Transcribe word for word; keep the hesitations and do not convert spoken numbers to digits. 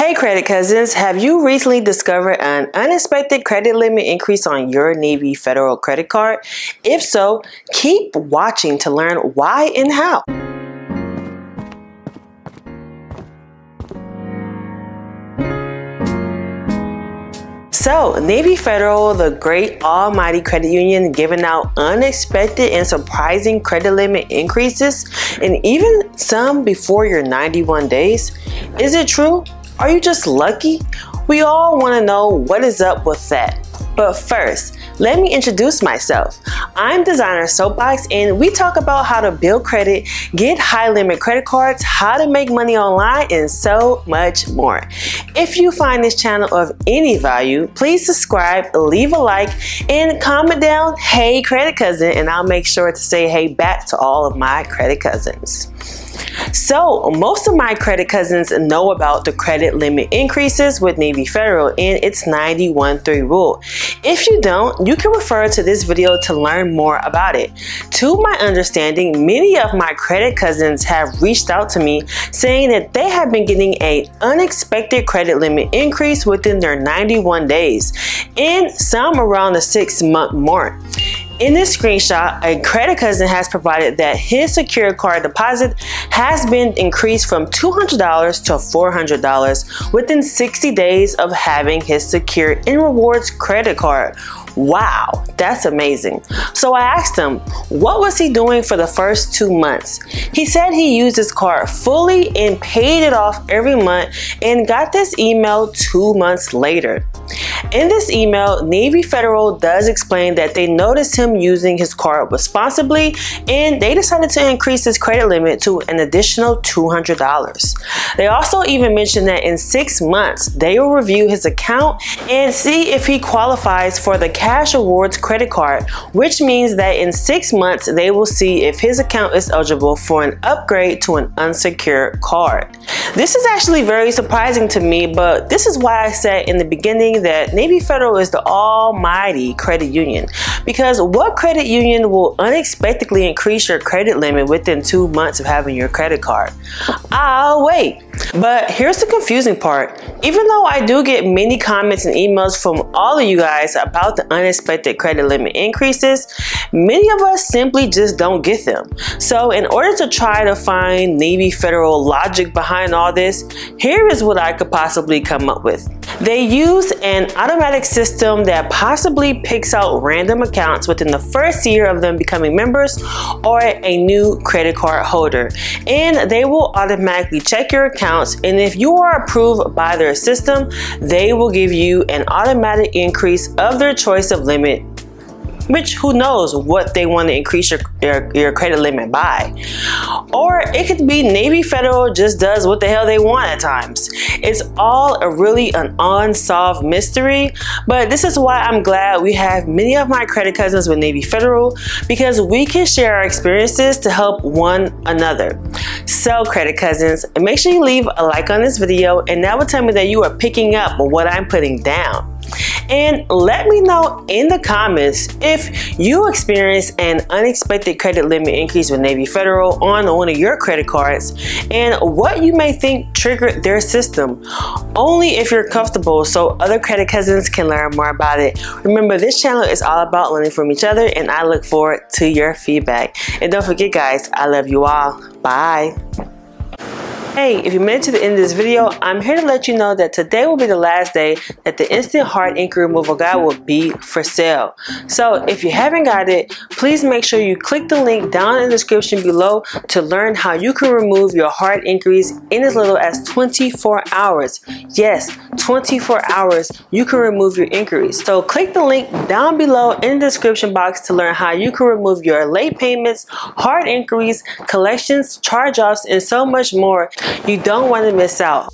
Hey credit cousins, have you recently discovered an unexpected credit limit increase on your Navy Federal Credit Card? If so, keep watching to learn why and how. So, Navy Federal, the great almighty credit union, giving out unexpected and surprising credit limit increases, and even some before your ninety-one days. Is it true? Are you just lucky? We all want to know what is up with that. But first, let me introduce myself. I'm Designer Soapbox, and we talk about how to build credit, get high-limit credit cards, how to make money online, and so much more. If you find this channel of any value, please subscribe, leave a like, and comment down, "Hey credit cousin," and I'll make sure to say hey back to all of my credit cousins. So, most of my credit cousins know about the credit limit increases with Navy Federal and its ninety-one three rule. If you don't, you can refer to this video to learn more about it. To my understanding, many of my credit cousins have reached out to me saying that they have been getting an unexpected credit limit increase within their ninety-one days, and some around the six-month mark. In this screenshot, a credit cousin has provided that his secure card deposit has been increased from two hundred dollars to four hundred dollars within sixty days of having his secure and rewards credit card. Wow, that's amazing. So I asked him, what was he doing for the first two months? He said he used his card fully and paid it off every month and got this email two months later. In this email, Navy Federal does explain that they noticed him using his card responsibly and they decided to increase his credit limit to an additional two hundred dollars. They also even mentioned that in six months, they will review his account and see if he qualifies for the Cash Awards credit card, which means that in six months, they will see if his account is eligible for an upgrade to an unsecured card. This is actually very surprising to me, but this is why I said in the beginning that Navy Federal is the almighty credit union. Because what credit union will unexpectedly increase your credit limit within two months of having your credit card? I'll wait. But here's the confusing part. Even though I do get many comments and emails from all of you guys about the unexpected credit limit increases, many of us simply just don't get them. So in order to try to find Navy Federal logic behind all this, here is what I could possibly come up with. They use an automatic system that possibly picks out random accounts within the first year of them becoming members or a new credit card holder, and they will automatically check your accounts, and if you are approved by their system, they will give you an automatic increase of their choice of limit, which who knows what they want to increase your, your, your credit limit by. Or it could be Navy Federal just does what the hell they want at times. It's all a really an unsolved mystery, but this is why I'm glad we have many of my credit cousins with Navy Federal, because we can share our experiences to help one another. So credit cousins, make sure you leave a like on this video, and that will tell me that you are picking up what I'm putting down. And let me know in the comments if you experienced an unexpected credit limit increase with Navy Federal on one of your credit cards and what you may think triggered their system. Only if you're comfortable, so other credit cousins can learn more about it. Remember, this channel is all about learning from each other, and I look forward to your feedback. And don't forget guys, I love you all. Bye. Hey, if you made it to the end of this video, I'm here to let you know that today will be the last day that the Instant Hard Inquiry Removal Guide will be for sale. So if you haven't got it, please make sure you click the link down in the description below to learn how you can remove your hard inquiries in as little as twenty-four hours. Yes, twenty-four hours you can remove your inquiries. So click the link down below in the description box to learn how you can remove your late payments, hard inquiries, collections, charge-offs, and so much more. You don't want to miss out.